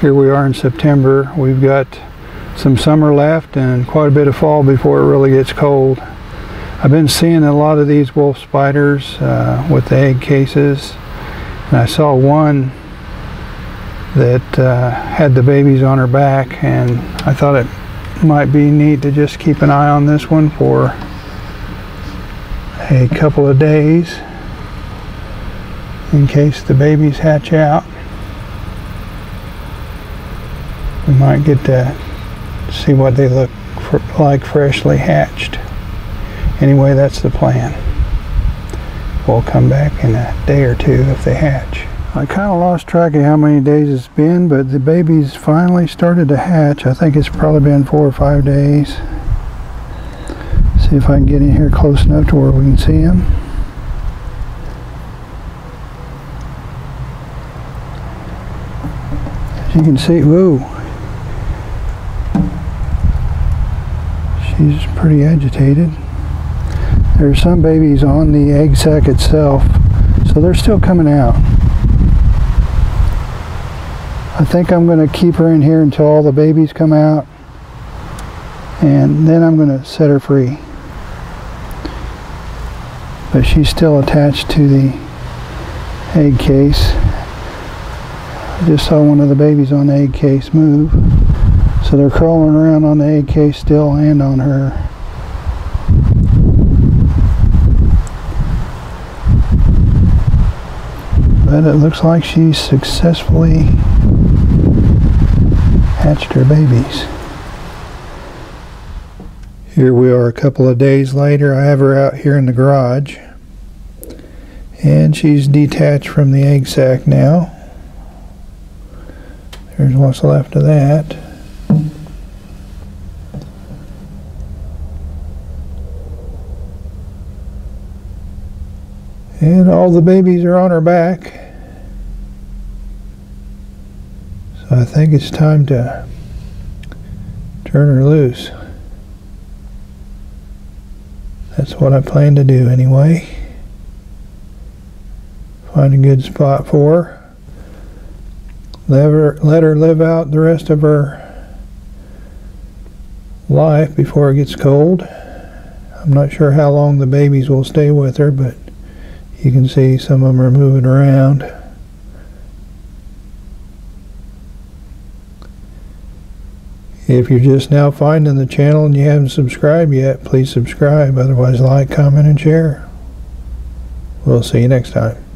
Here we are in September. We've got some summer left and quite a bit of fall before it really gets cold. I've been seeing a lot of these wolf spiders with the egg cases, and I saw one that had the babies on her back, and I thought it might be neat to just keep an eye on this one for a couple of days in case the babies hatch out. We might get to see what they look like freshly hatched. Anyway, that's the plan. We'll come back in a day or two if they hatch. I kind of lost track of how many days it's been, but the babies finally started to hatch. I think it's probably been 4 or 5 days. See if I can get in here close enough to where we can see them. As you can see, whoa, she's pretty agitated. There's some babies on the egg sac itself, so they're still coming out. I think I'm going to keep her in here until all the babies come out, and then I'm going to set her free. But she's still attached to the egg case. I just saw one of the babies on the egg case move. So they're crawling around on the egg case still and on her. But it looks like she successfully hatched her babies. Here we are a couple of days later. I have her out here in the garage, and she's detached from the egg sac now. There's what's left of that. And all the babies are on her back. So I think it's time to turn her loose. That's what I plan to do anyway. Find a good spot for her. Let her live out the rest of her life before it gets cold. I'm not sure how long the babies will stay with her, but you can see some of them are moving around. If you're just now finding the channel and you haven't subscribed yet, please subscribe. Otherwise, like, comment, and share. We'll see you next time.